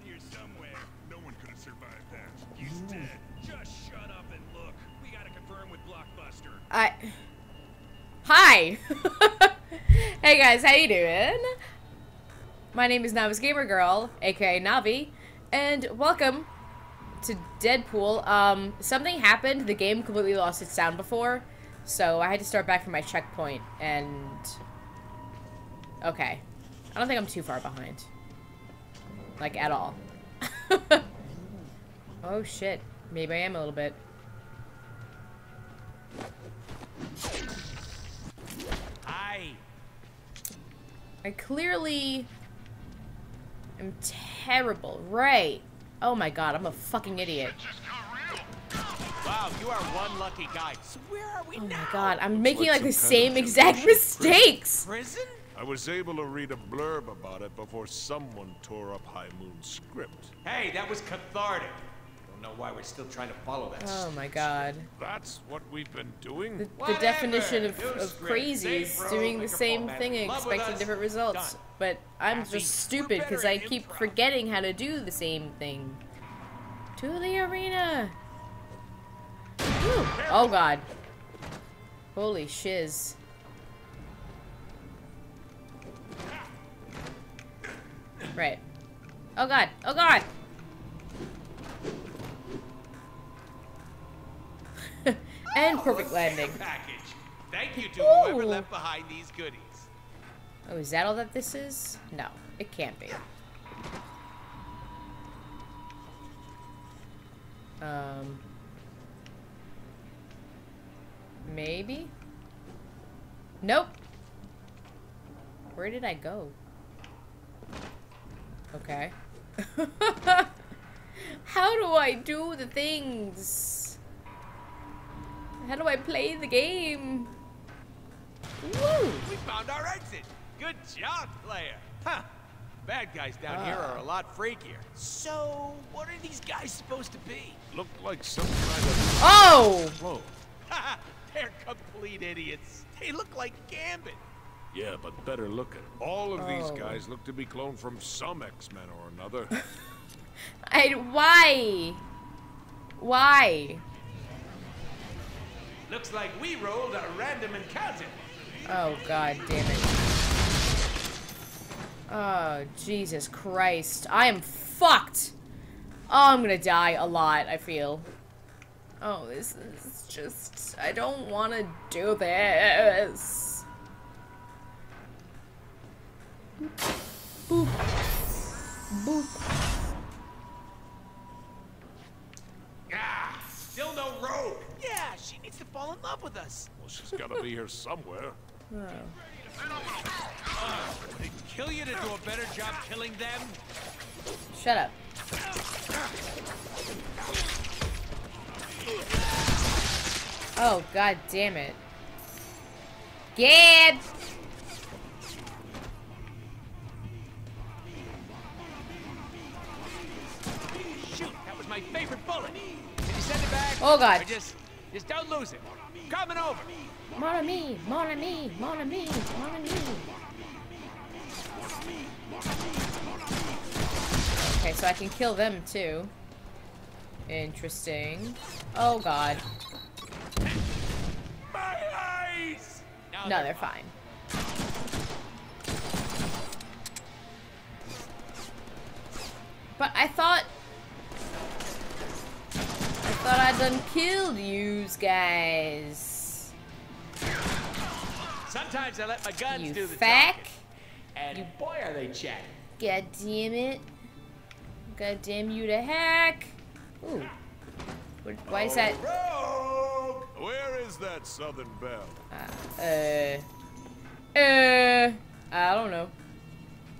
around here somewhere. No one could have survived that. He's dead. Just shut up and look. We gotta confirm with Blockbuster. Hi! Hey guys, how you doing? My name is NoviceGamerGirl, aka Navi, and welcome to Deadpool. Something happened. The game completely lost its sound before, so I had to start back from my checkpoint, and... okay. I don't think I'm too far behind. Like, at all. Oh, shit. Maybe I am a little bit. I clearly am terrible, right? Oh my god, I'm a fucking idiot. Wow, you are one lucky guy. So where are we now? Oh my god, I'm making like the same exact mistakes. Prison? I was able to read a blurb about it before someone tore up High Moon's script. Hey, that was cathartic. Don't know why we're still trying to follow that. Oh my god. That's what we've been doing? The definition of crazy is doing the same thing and expecting different results. Done. But I'm just stupid because I keep forgetting how to do the same thing. To the arena! Whew. Oh god. Holy shiz. Right. Oh god. Oh god. And perfect landing. Package. Thank you to whoever left behind these goodies. Oh, is that all that this is? No, it can't be. Maybe? Nope. Where did I go? Okay. How do I do the things? How do I play the game? Woo! We found our exit. Good job, player. Huh. Bad guys down here are a lot freakier. So, what are these guys supposed to be? Look like some kind of... oh! They're complete idiots. They look like Gambit. Yeah, but better look at all of these guys look to be cloned from some X-Men or another. Why? Looks like we rolled a random encounter. Oh god damn it. Oh Jesus Christ. I am fucked. Oh, I'm gonna die a lot, I feel. Oh, this is just... I don't wanna do this. Boop. Boop. Ah, still no Rogue. Yeah, she needs to fall in love with us. Well, she's gotta be here somewhere. Oh. They'd kill you to do a better job killing them. Shut up. Oh, god damn it. Gab! My favorite bullet. Did you send it back? Oh god. Just don't lose it. Coming over. Mon ami, mon ami, mon ami, mon ami. Okay, so I can kill them too. Interesting. Oh god. My eyes! No, they're fine. But I thought I done killed yous guys. Sometimes I let my guns do the talking. And you boy are they chatting. God damn it. God damn you to heck. Ooh. Why is that? Rogue! Where is that Southern Belle? I don't know.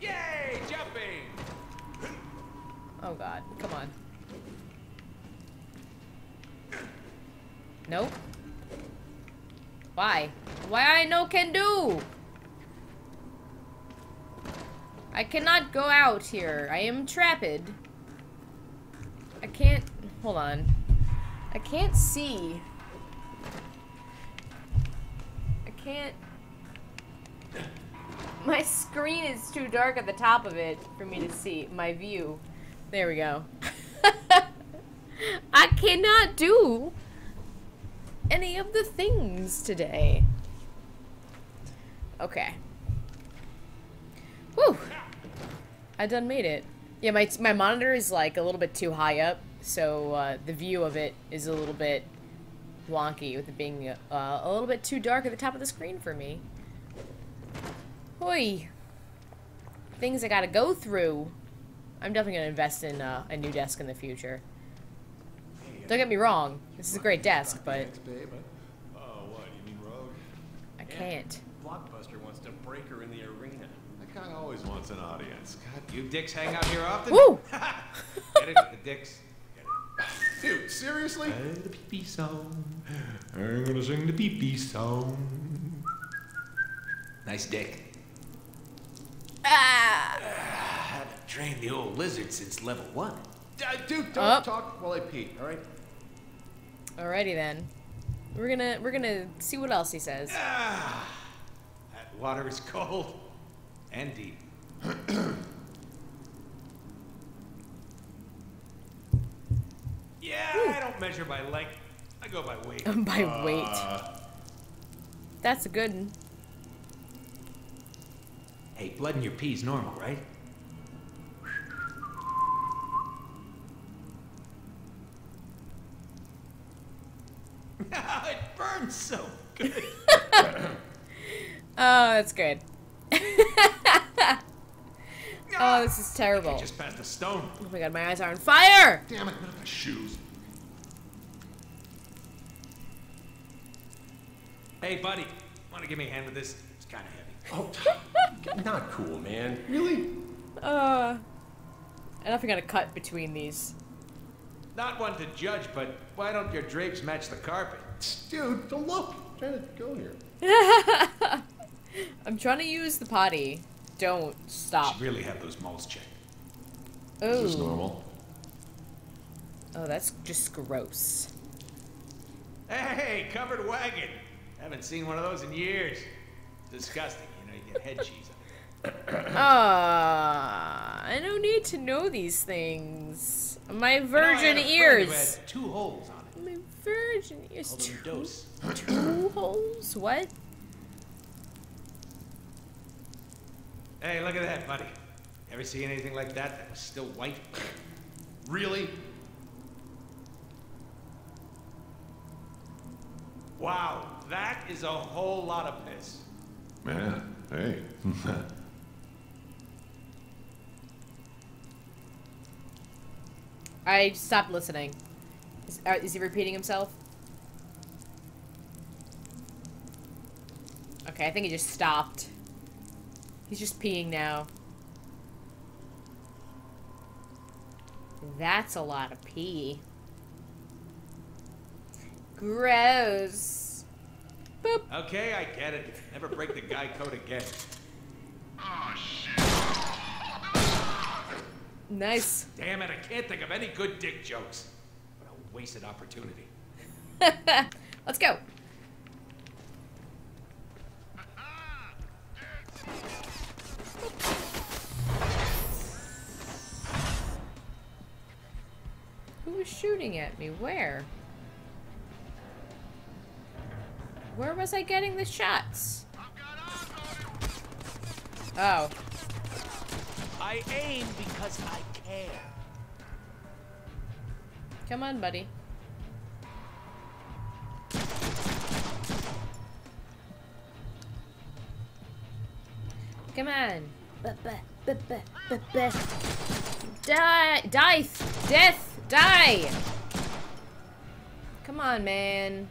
Yay, jumping! Oh god, come on. Nope. Why? Why I no can do? I cannot go out here. I am trapped. I can't... hold on. I can't see. I can't... my screen is too dark at the top of it for me to see. My view. There we go. I cannot do any of the things today. Okay. Whew. I done made it. Yeah, my monitor is like a little bit too high up, so the view of it is a little bit wonky with it being a little bit too dark at the top of the screen for me. Oi. Things I gotta go through. I'm definitely gonna invest in a new desk in the future. Don't get me wrong, this is a great desk, but oh, what you mean, Rogue? I can't. Blockbuster wants to break her in the arena. That guy always wants an audience. God, you dicks hang out here often. Woo! Get it, the dicks. Dude, seriously? The pee-pee song. I'm gonna sing the pee-pee song. Nice dick. Ah! Haven't trained the old lizard since level 1. Dude, don't talk while I pee. All right. Alrighty then. We're gonna see what else he says. Ah, that water is cold and deep. Yeah, ooh. I don't measure by length. I go by weight. By weight. That's a good one. Hey, blood in your pee's normal, right? It burns so good. Oh, that's good. Oh, this is terrible. I just passed a stone. Oh my god, my eyes are on fire! Damn it, not the shoes. Hey, buddy, want to give me a hand with this? It's kind of heavy. Oh, not cool, man. Really? I don't think I'm gonna cut between these. Not one to judge, but why don't your drapes match the carpet? Dude, don't look. I'm trying to go here. I'm trying to use the potty. Don't stop. You really have those moles checked. Ooh. Is this normal? Oh, that's just gross. Hey, covered wagon. Haven't seen one of those in years. Disgusting. You know, you get head cheese on it. I don't need to know these things. My virgin ears. Had 2 holes on it. My virgin ears. 2 holes? What? Hey, look at that, buddy. Ever see anything like that that was still white? Really? Wow, that is a whole lot of piss. Man, hey. I stopped listening. Is he repeating himself? Okay, I think he just stopped. He's just peeing now. That's a lot of pee. Gross. Boop. Okay, I get it. Never break the guy code again. Oh, shit. Nice. Damn it, I can't think of any good dick jokes. What a wasted opportunity. Let's go. Who was shooting at me? Where? Where was I getting the shots? Oh. I aim because I care. Come on, buddy. Come on. Die. Die. Death. Die! Come on, man.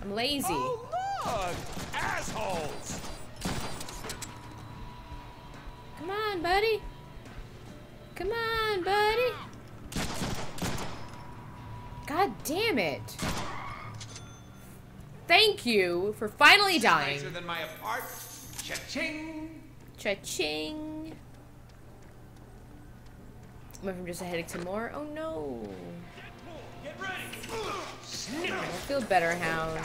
I'm lazy. Oh, look! Assholes! Come on, buddy. Come on, buddy. God damn it. Thank you for finally dying. Nicer than my apartment. Cha-ching! Cha-ching. Went from just a headache to more. Oh no! Deadpool, get ready. Snip. I feel better, hound.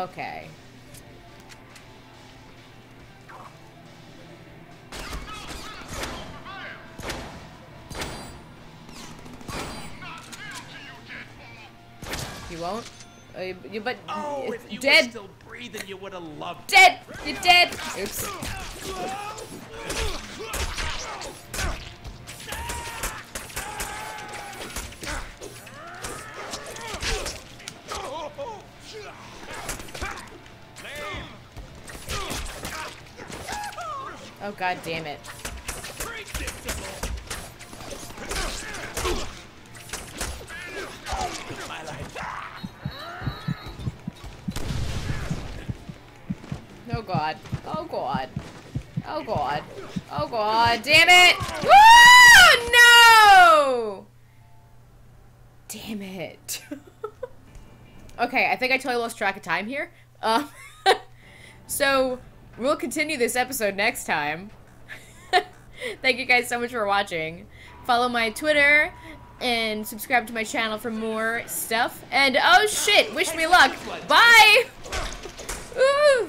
Okay. You won't? You, but oh, if you dead. Were still breathing, you would have loved. Dead. You're dead. Oops. Oh god damn it. Oh god. Oh god. Oh god. Oh god. Damn it! Woo! No! Damn it. Okay, I think I totally lost track of time here. So, we'll continue this episode next time. Thank you guys so much for watching. Follow my Twitter and subscribe to my channel for more stuff. And oh shit, wish me luck. Bye! Ooh!